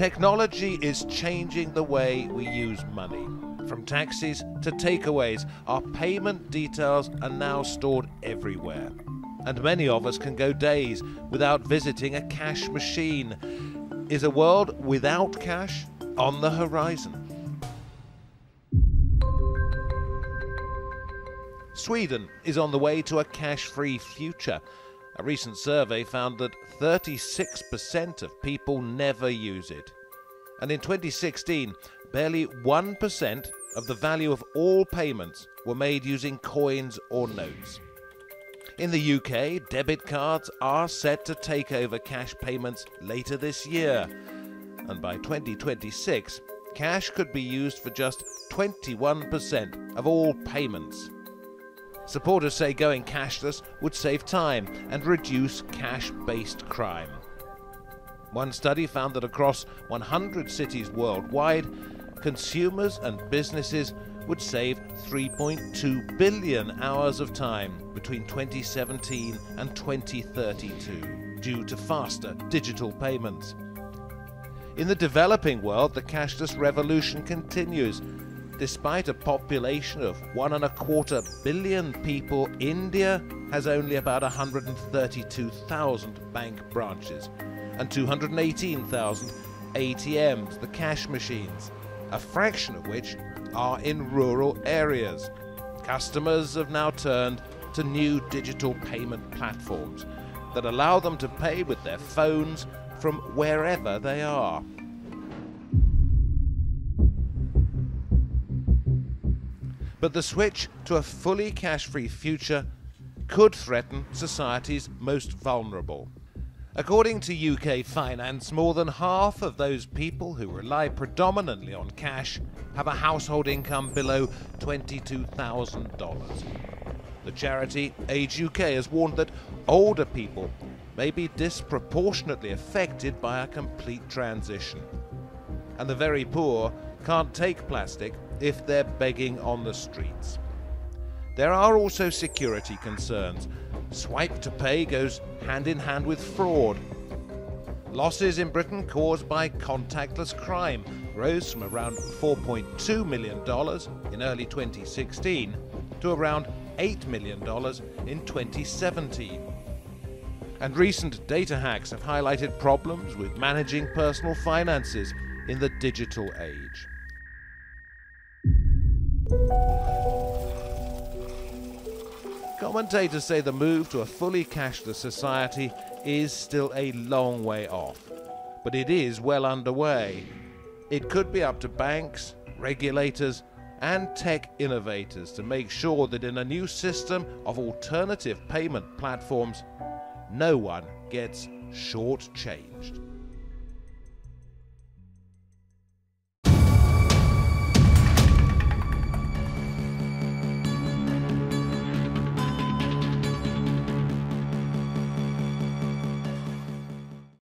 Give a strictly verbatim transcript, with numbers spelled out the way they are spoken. Technology is changing the way we use money. From taxis to takeaways, our payment details are now stored everywhere. And many of us can go days without visiting a cash machine. Is a world without cash on the horizon? Sweden is on the way to a cash-free future. A recent survey found that thirty-six percent of people never use it. And in twenty sixteen, barely one percent of the value of all payments were made using coins or notes. In the U K, debit cards are set to take over cash payments later this year. And by twenty twenty-six, cash could be used for just twenty-one percent of all payments. Supporters say going cashless would save time and reduce cash-based crime. One study found that across one hundred cities worldwide, consumers and businesses would save three point two billion hours of time between twenty seventeen and twenty thirty-two due to faster digital payments. In the developing world, the cashless revolution continues. Despite a population of one and a quarter billion people, India has only about one hundred thirty-two thousand bank branches and two hundred eighteen thousand A T Ms, the cash machines, a fraction of which are in rural areas. Customers have now turned to new digital payment platforms that allow them to pay with their phones from wherever they are. But the switch to a fully cash-free future could threaten society's most vulnerable. According to U K Finance, more than half of those people who rely predominantly on cash have a household income below twenty-two thousand dollars. The charity Age U K has warned that older people may be disproportionately affected by a complete transition. And the very poor can't take plastic if they're begging on the streets. There are also security concerns. Swipe to pay goes hand in hand with fraud. Losses in Britain caused by contactless crime rose from around four point two million dollars in early twenty sixteen to around eight million dollars in twenty seventeen. And recent data hacks have highlighted problems with managing personal finances in the digital age. Commentators say the move to a fully cashless society is still a long way off, but it is well underway. It could be up to banks, regulators, and tech innovators to make sure that in a new system of alternative payment platforms, no one gets shortchanged.